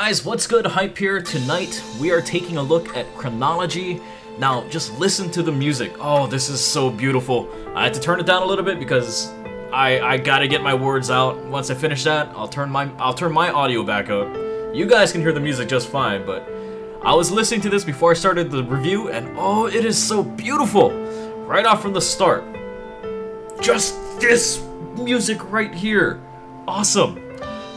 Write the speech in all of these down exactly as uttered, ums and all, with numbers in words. Guys, what's good? Hype here. Tonight, we are taking a look at Chronology. Now, just listen to the music. Oh, this is so beautiful. I had to turn it down a little bit because I, I gotta get my words out. Once I finish that, I'll turn my I'll turn my audio back up. You guys can hear the music just fine, but I was listening to this before I started the review, and oh, it is so beautiful. Right off from the start. Just this music right here. Awesome.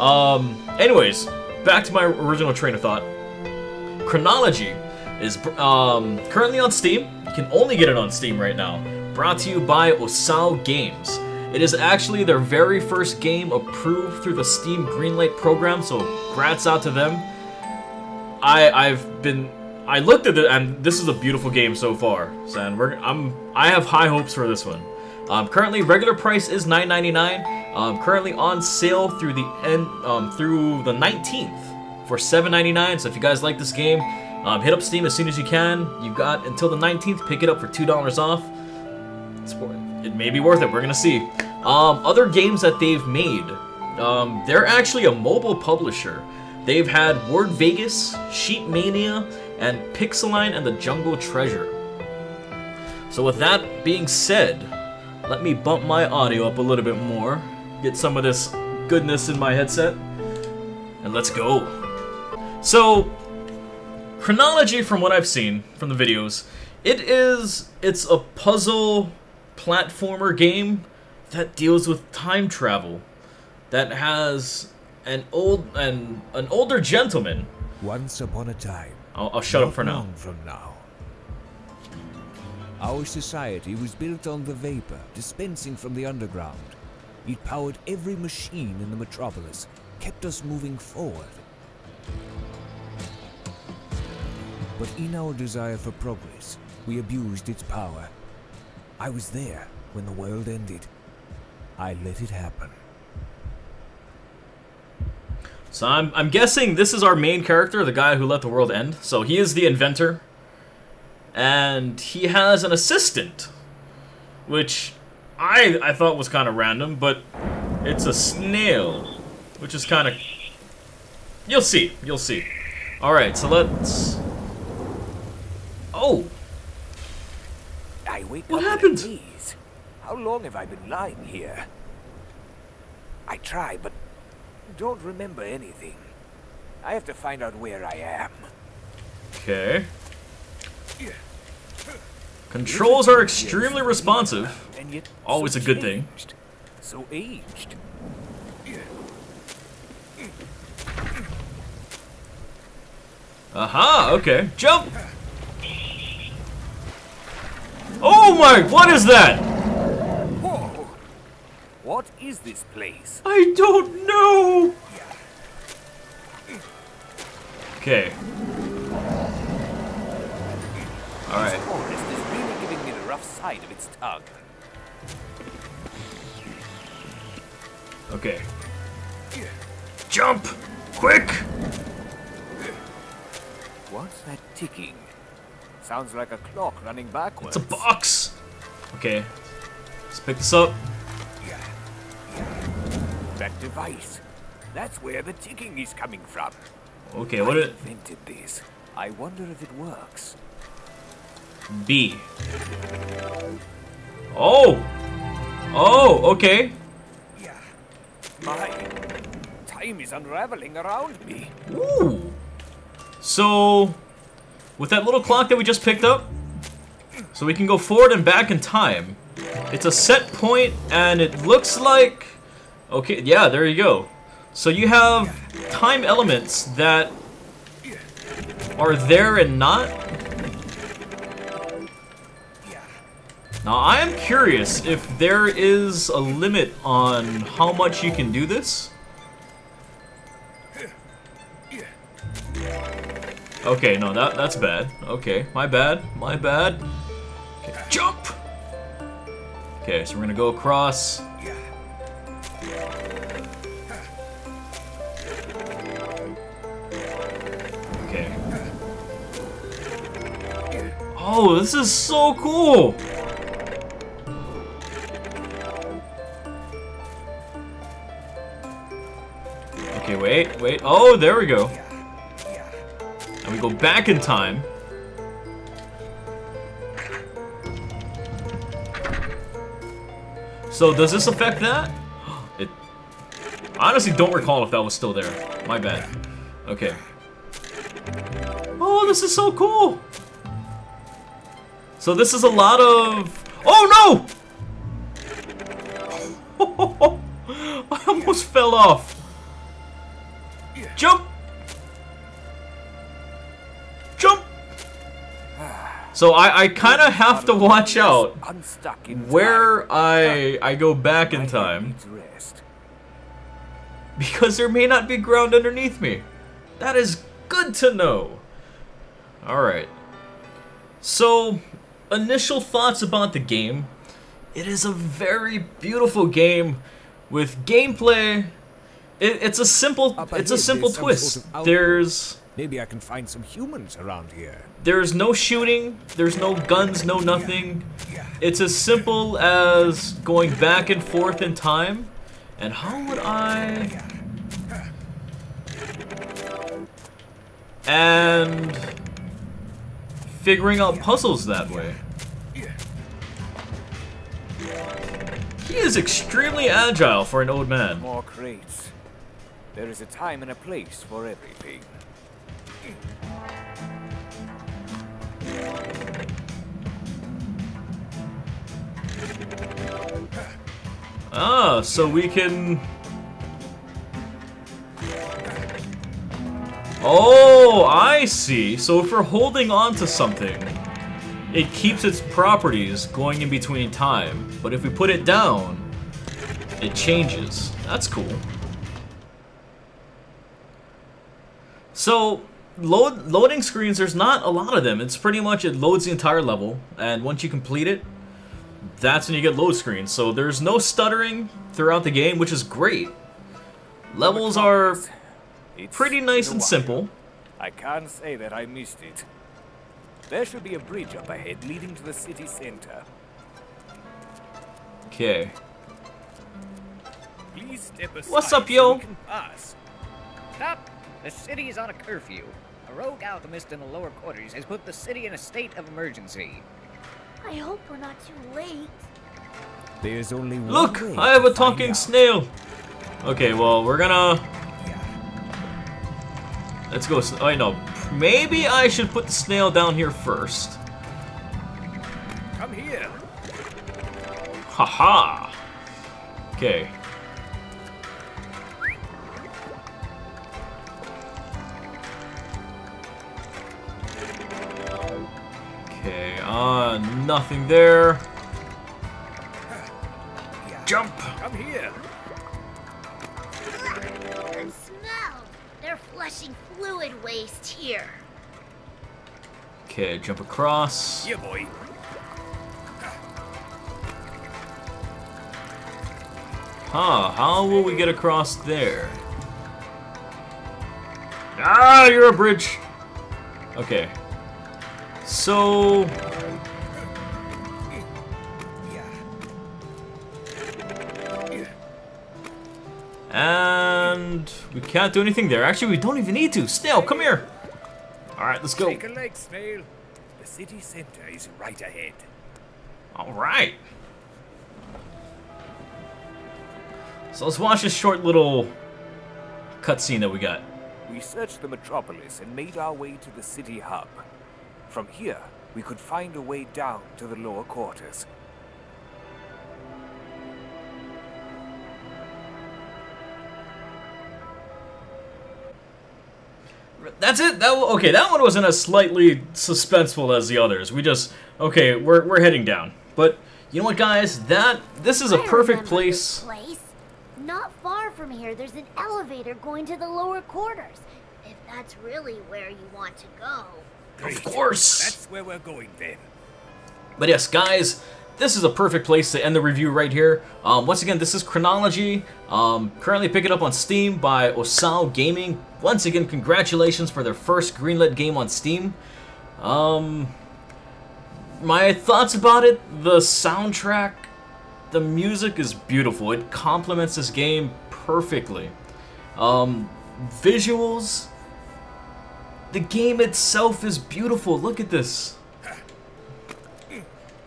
Um, anyways, back to my original train of thought. Chronology is um, currently on Steam. You can only get it on Steam right now. Brought to you by Osao Games. It is actually their very first game approved through the Steam Greenlight program, so grats out to them. I I've been I looked at it, and this is a beautiful game so far. So and we're I'm I have high hopes for this one. Um, currently, regular price is nine ninety-nine. Um, currently on sale through the end um, through the nineteenth for seven ninety-nine. So if you guys like this game, um, hit up Steam as soon as you can. You got until the nineteenth. Pick it up for two dollars off. It's, it may be worth it. We're gonna see. Um, other games that they've made. Um, they're actually a mobile publisher. They've had Word Vegas, Sheep Mania, and Pixeline and the Jungle Treasure. So with that being said, let me bump my audio up a little bit more, get some of this goodness in my headset, and let's go. So, Chronology, from what I've seen from the videos, it is, it's a puzzle platformer game that deals with time travel, that has an old, an, an older gentleman. Once upon a time. I'll, I'll shut up for now. From now. Our society was built on the vapor, dispensing from the underground. It powered every machine in the metropolis, kept us moving forward. But in our desire for progress, we abused its power. I was there when the world ended. I let it happen. So I'm, I'm guessing this is our main character, the guy who let the world end. So he is the inventor. And he has an assistant, which I I thought was kind of random, but it's a snail, which is kind of... You'll see, you'll see. Alright, so let's... Oh! I wake what up happened? In a knees. How long have I been lying here? I try, but don't remember anything. I have to find out where I am. Okay. Controls are extremely responsive. Always a good thing. So aged. Aha, okay. Jump! Oh my, what is that? Whoa. What is this place? I don't know! Okay. Alright. Side of its tongue. Okay. Jump! Quick! What's that ticking? Sounds like a clock running backwards. It's a box! Okay. Let's pick this up. That device. That's where the ticking is coming from. Okay, what it... I invented this. I wonder if it works. B. Oh! Oh, okay. Yeah. My time is unraveling around me. Ooh. So, with that little clock that we just picked up, so we can go forward and back in time. It's a set point, and it looks like... Okay, yeah, there you go. So you have time elements that are there and not. Now, I am curious if there is a limit on how much you can do this. Okay, no, that that's bad. Okay, my bad, my bad. Okay, jump! Okay, so we're gonna go across. Okay. Oh, this is so cool! Okay, wait, wait. Oh, there we go. can go back in time. So does this affect that? It. I honestly don't recall if that was still there. My bad. Okay. Oh, this is so cool. So this is a lot of. Oh no! I almost fell off. Jump! Jump! So I, I kind of have to watch out where I I go back in time, because there may not be ground underneath me. That is good to know. All right. So initial thoughts about the game. It is a very beautiful game with gameplay. It, it's a simple, it's a simple twist. There's maybe I can find some humans around here. There's no shooting. There's no guns. No nothing. It's as simple as going back and forth in time. And how would I? And figuring out puzzles that way. He is extremely agile for an old man. More crates. There is a time and a place for everything. Ah, so we can. Oh, I see. So if we're holding on to something, it keeps its properties going in between time. But if we put it down, it changes. That's cool. So load loading screens, there's not a lot of them. It's pretty much it loads the entire level, and once you complete it, that's when you get load screens. So there's no stuttering throughout the game, which is great. Levels are pretty nice and simple. I can't say that I missed it. There should be a bridge up ahead leading to the city center. Okay. Please step aside. What's up, yo? Stop! The city is on a curfew. A rogue alchemist in the lower quarters has put the city in a state of emergency. I hope we're not too late. There's only one. Look, I have a talking snail. Okay, well, we're gonna. Let's go. I know. Maybe I should put the snail down here first. Come here. Haha. -ha. Okay. Okay. Uh, nothing there. Jump. Come here. They're flushing fluid waste here. Okay, jump across. Yeah, boy. Huh, how will we get across there? Ah, you're a bridge. Okay. So. And we can't do anything there. Actually, we don't even need to. Snail, come here. All right, let's go. Take a leg, Snail. The city center is right ahead. All right. So let's watch this short little cutscene that we got. We searched the metropolis and made our way to the city hub. From here, we could find a way down to the lower quarters. That's it. That okay. That one wasn't as slightly suspenseful as the others. We just okay. We're we're heading down. But you know what, guys? That this is a perfect place. place. Not far from here, there's an elevator going to the lower quarters. If that's really where you want to go. Great. Of course. That's where we're going then. But yes, guys. This is a perfect place to end the review right here. Um, once again, this is Chronology. Um, currently pick it up on Steam by Osao Gaming. Once again, congratulations for their first greenlit game on Steam. Um, my thoughts about it, the soundtrack, the music is beautiful. It complements this game perfectly. Um, visuals, The game itself is beautiful. Look at this.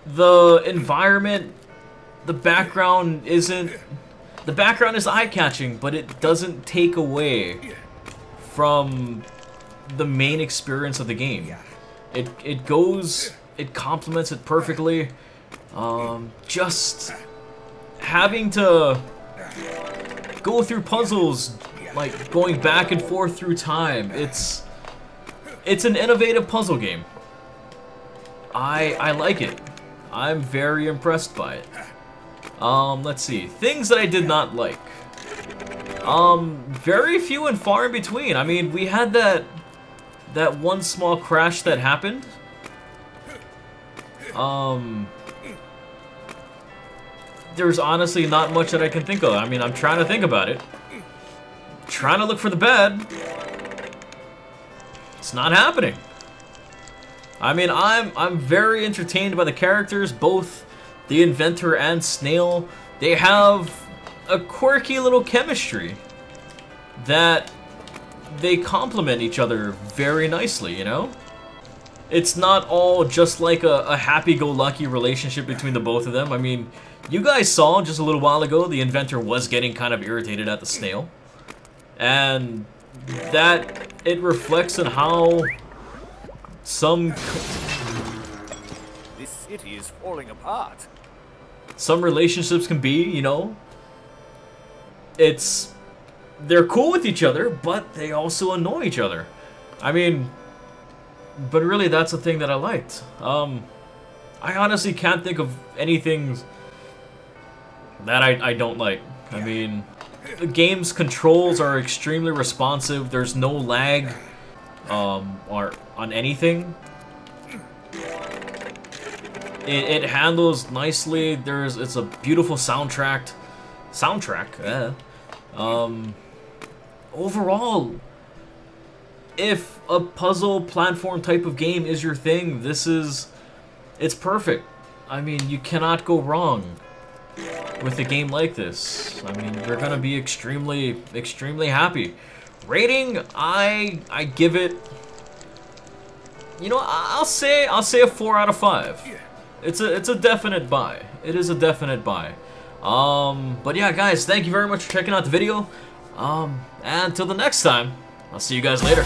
The environment, the background isn't... The background is eye-catching, but it doesn't take away from the main experience of the game. It, it goes... It complements it perfectly. Um, just having to go through puzzles, like going back and forth through time. It's... It's an innovative puzzle game. I I like it. I'm very impressed by it. Um, let's see. Things that I did not like. Um, very few and far in between. I mean, we had that that one small crash that happened. Um, there's honestly not much that I can think of. I mean, I'm trying to think about it. Trying to look for the bad. It's not happening. I mean, I'm I'm very entertained by the characters, both the inventor and Snail. They have a quirky little chemistry that they complement each other very nicely, you know? It's not all just like a, a happy-go-lucky relationship between the both of them. I mean, you guys saw just a little while ago, the inventor was getting kind of irritated at the Snail. And that... It reflects on how some this city is falling apart. Some relationships can be, you know. It's they're cool with each other, but they also annoy each other. I mean, but really, that's the thing that I liked. Um, I honestly can't think of anything that I I don't like. I mean. The game's controls are extremely responsive. There's no lag um, or on anything. It, it handles nicely. There's it's a beautiful soundtrack. Soundtrack. Yeah. Um, overall, if a puzzle platform type of game is your thing, this is it's perfect. I mean, you cannot go wrong with a game like this. I mean, you're gonna be extremely, extremely happy. Rating, I, I give it. You know, I'll say, I'll say a four out of five. It's a, it's a definite buy. It is a definite buy. Um, but yeah, guys, thank you very much for checking out the video. Um, and until the next time, I'll see you guys later.